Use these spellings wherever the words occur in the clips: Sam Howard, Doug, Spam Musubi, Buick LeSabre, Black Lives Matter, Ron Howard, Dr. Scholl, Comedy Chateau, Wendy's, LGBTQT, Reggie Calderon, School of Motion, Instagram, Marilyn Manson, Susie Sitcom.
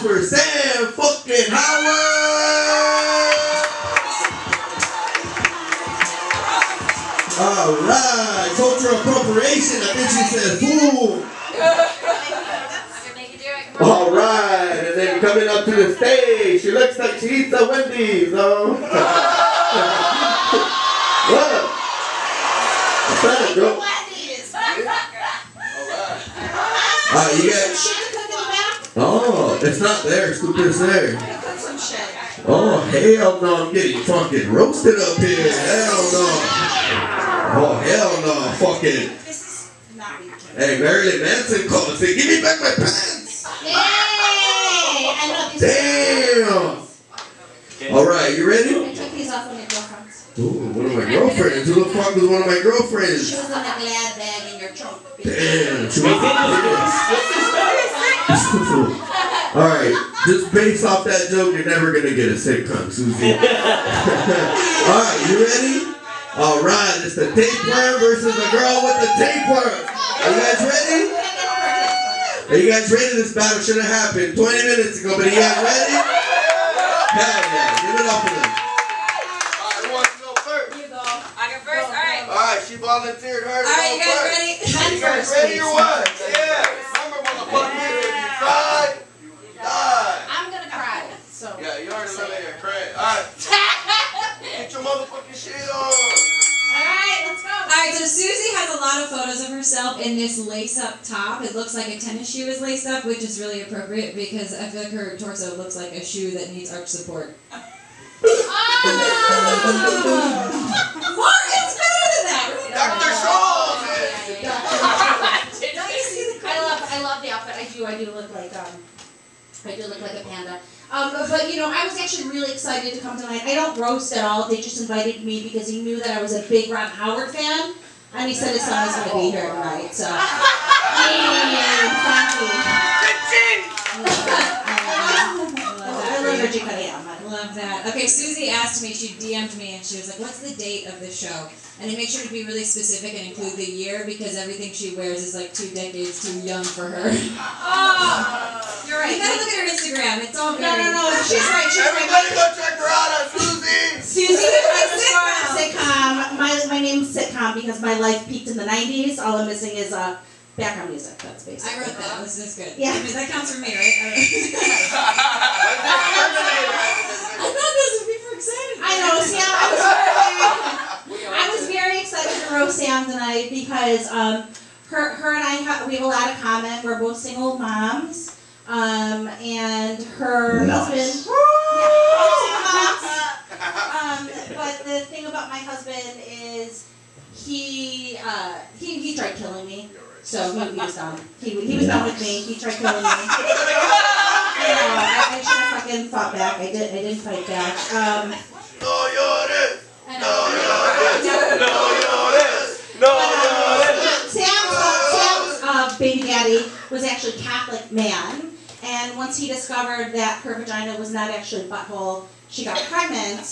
house for Sam fucking Howard! Alright, cultural appropriation, I think she said fool! Alright, and then coming up to the stage, she looks like she eats at Wendy's, though. What? You got... Oh, it's not there, Scooper's there. Oh, hell no, I'm getting fucking roasted up here. Hell no. Oh, hell no, fucking. Hey, Marilyn Manson called and said, give me back my pants. Damn. Alright, you ready? I took these off of my girlfriends. Ooh, one of my girlfriends? Who the fuck was one of my girlfriends? She was on a glad bag in your trunk. Damn, she was. Alright, just based off that joke, you're never gonna get a sitcom, Susie. Alright, you ready? Alright, it's the tapeworm versus the girl with the tapeworm. Are you guys ready? Are you guys ready? This battle should have happened 20 minutes ago, but are you guys ready? Hell yeah, give it up for them. Alright, who wants to go first? You go. I go first, alright. Alright, she volunteered her to go first. Alright, you guys ready? Are you guys ready or what? Yeah. I'm gonna cry, so. Yeah, you already let me cry. Alright. Get your motherfucking shit on. Alright, let's go. Alright, so Susie has a lot of photos of herself in this lace-up top. It looks like a tennis shoe is laced up, which is really appropriate because I feel like her torso looks like a shoe that needs arch support. Oh! What? It's better than that! Really? Dr. Scholl! Yeah, yeah, yeah. Don't you see the crowd? I love the outfit. I do look like a panda. But you know, I was actually really excited to come tonight. I don't roast at all. They just invited me because he knew that I was a big Ron Howard fan, and he said his son was going to be here tonight. So, I love Reggie Calderon. I love that. Okay, Susie asked me. She DM'd me, and she was like, "What's the date of the show?" And I make sure to be really specific and include the year because everything she wears is like 2 decades too young for her. Oh. You're right. You gotta look at her Instagram. It's all very... No. She's right. She's Everybody go check her out on Susie. Susie is my sitcom. My name's sitcom because my life peaked in the 90s. All I'm missing is background music. That's basically. I wrote that. This is good. Yeah. I mean, that counts for me, right? I thought this would be for excited. I know. See, I was very excited to roast Sam tonight because her and I have a lot of common. We're both single moms. And her husband. Yeah, but the thing about my husband is he tried killing me. So he was done. He was done with me. He tried killing me. I should have fucking fought back. I didn't fight back. Sam's baby daddy was actually a Catholic man. And once he discovered that her vagina was not actually a butthole, she got pregnant,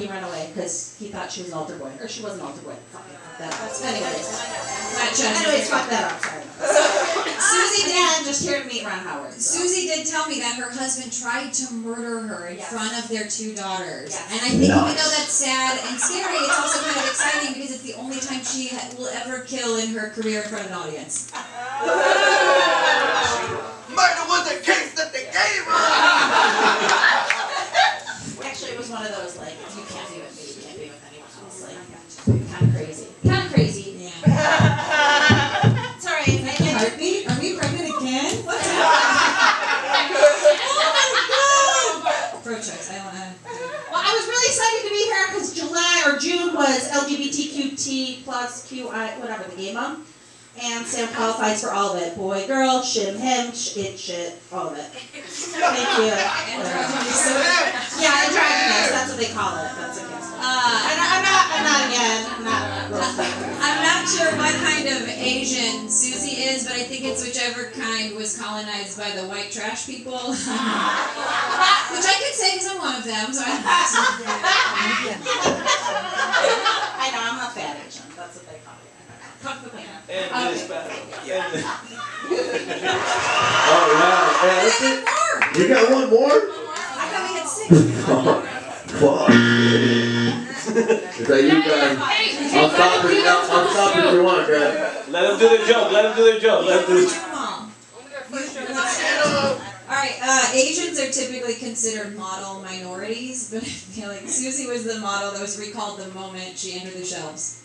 he ran away because he thought she was an altar boy. Or she was an altar boy. Fuck that up. Anyways, fuck that up. Sorry. Susie Dan just here to meet Ron Howard. So. Susie did tell me that her husband tried to murder her in front of their 2 daughters. Yes. And I think even though that's sad and scary, it's also kind of exciting because it's the only time she will ever kill in her career in front of an audience. Murder was the case that they gave her! Actually, it was one of those, like, you can't be with me, you can't be with anyone else. Like, kind of crazy. Kind of crazy. Yeah. It's alright. Heartbeat? Are we pregnant again? What's happening? Oh my god! Pro-choice, I don't know. Well, I was really excited to be here because July or June was LGBTQT plus QI, whatever, the gay month. And Sam qualifies for all of it. Boy, girl, shim, him, shit, all of it. Thank you. Yeah, androgynous, that's what they call it. That's okay. I'm not sure what kind of Asian Susie is, but I think it's whichever kind was colonized by the white trash people. Which I could say because I'm one of them, so I'm not sure. I know, I'm a fat Asian. That's what they call it. Alright, You got one more? I thought we had six. Fuck. Is that you, Greg? I'll stop if you want, Greg. Let him do the joke. Alright, Asians are typically considered model minorities, but I feel like Susie was the model that was recalled the moment she entered the shelves.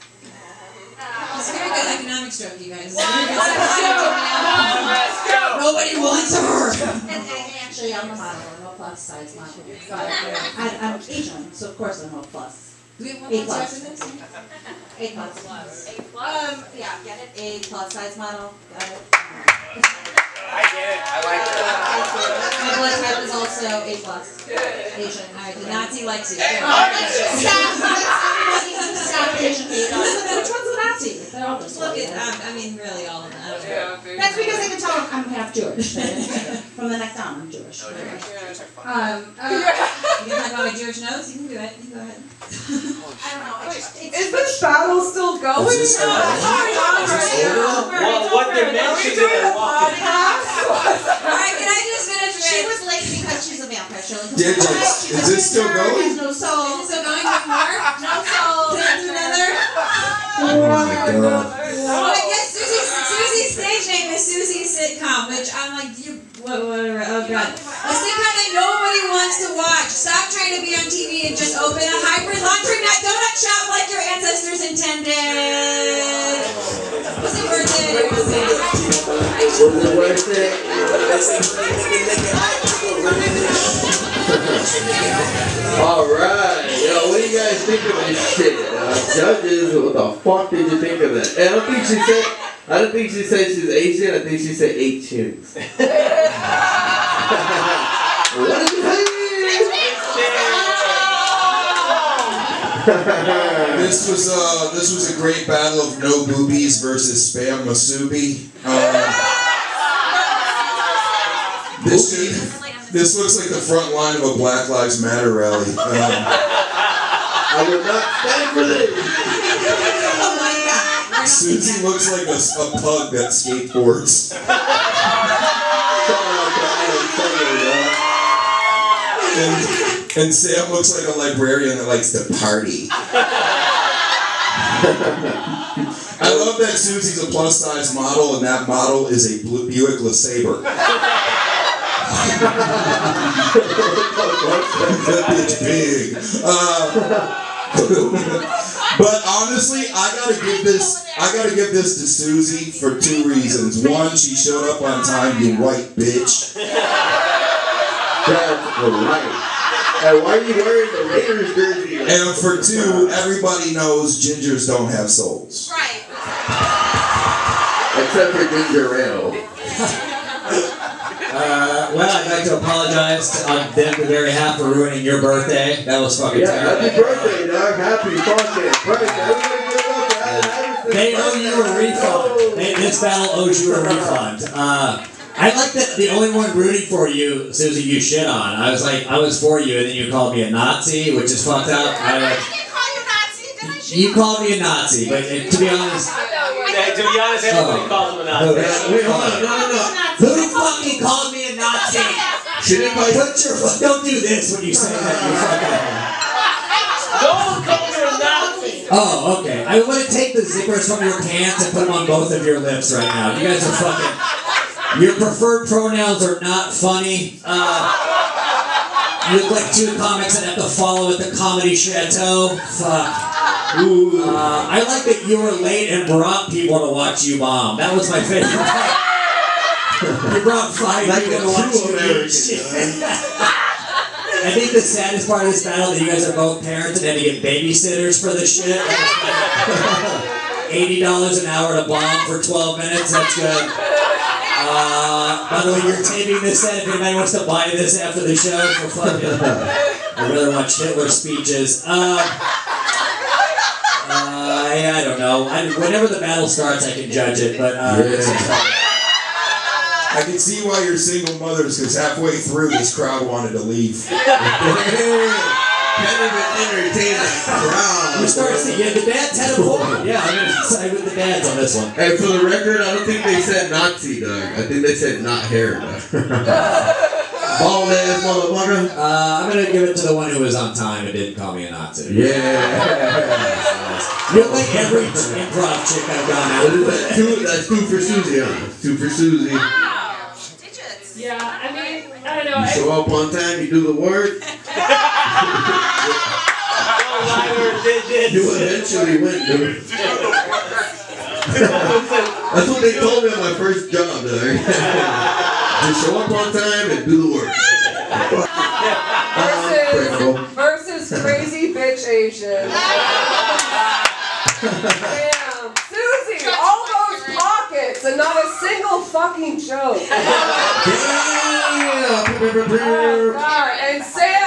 It's a very good economics joke, you guys. Nobody wants her! And actually, I'm a model. I'm a plus size model. So I'm Asian, so of course I'm a plus. Do we have one plus size in this? A plus. A plus. Yeah, get it? A plus size model. Got it. I get it. I like that. My blood type is also A plus. Asian. Alright, the Nazi likes you. Stop Asian hate on. Which one's the Nazi? They're all just look at, I mean, really all of them. That's because I can tell I'm half Jewish. From the neck down, I'm Jewish. You can talk about my Jewish nose? You can do it. You can go ahead. I don't know. Is this battle still going? Well, what dimension did they walk in? Alright, can I just finish it? She was late because she's a vampire. Is this still going? No soul. Is this still going? No soul. Can I do another? Oh, I guess Susie's stage name is Susie's sitcom, which I'm like, whatever. Oh, God. A sitcom that nobody wants to watch. Stop trying to be on TV and just open a hybrid laundromat donut shop like your ancestors intended. What's it worth it? Alright, yo, what do you guys think of this shit? Judges, what the fuck did you think of that? And I don't think she said she's Asian, I think she said Asians. What is it? This was a great battle of no boobies versus Spam Musubi. This looks like the front line of a Black Lives Matter rally. I would not stand for this. Susie looks like a pug that skateboards. and Sam looks like a librarian that likes to party. I love that Susie's a plus size model, and that model is a Buick LeSabre. That bitch big. But honestly, I gotta give this to Susie for two reasons. One, she showed up on time, you white bitch. That's right. And why are you wearing the Raiders jersey? And for two, everybody knows gingers don't have souls. Right. Except for Ginger Ale. Well, I'd like to apologize to them the very half for ruining your birthday. That was fucking terrible. Happy birthday, Doug. Happy fucking birthday. They owe you a refund. This battle owes you a refund. I like that the only one rooting for you, Susie, you shit on. I was for you, and then you called me a Nazi, which is fucked up. I didn't call you Nazi, did I? You called me a Nazi, but to be honest... everybody calls him a Nazi. No. Who the fucking called me a Nazi? Don't do this when you say that. Don't call me a Nazi. Oh, okay. I want to take the zippers from your pants and put them on both of your lips right now. You guys are fucking... Your preferred pronouns are not funny. You look like two comics that have to follow at the Comedy Chateau. Fuck. Ooh. I like that you were late and brought people to watch you bomb. That was my favorite part. You brought five people to watch you bomb. I think the saddest part of this battle is that you guys are both parents and had to get babysitters for this shit. $80 an hour to bomb for 12 minutes, that's good. By the way, you're taping this set if anybody wants to buy this after the show for fucking... I really watch Hitler speeches. I don't know. Whenever the battle starts, I can judge it, but... I can see why you're single mothers, because halfway through, this crowd wanted to leave. Who starts to give the dads head of porn? Yeah, I'm going to side with the dads on this one. And for the record, I don't think they said Nazi, Doug. I think they said not hair, Doug. I'm gonna give it to the one who was on time and didn't call me a Nazi. Yeah. You're like every improv chick I've gone out with. Two for Susie. Two for Susie. Wow, digits. Yeah, I mean, I don't know. You show up on time, you do the work. You eventually went, dude. That's what they told me on my first job, dude. Just show up on time and do the work. Versus crazy bitch Asian. Damn. Susie, all those pockets and not a single fucking joke. And Sam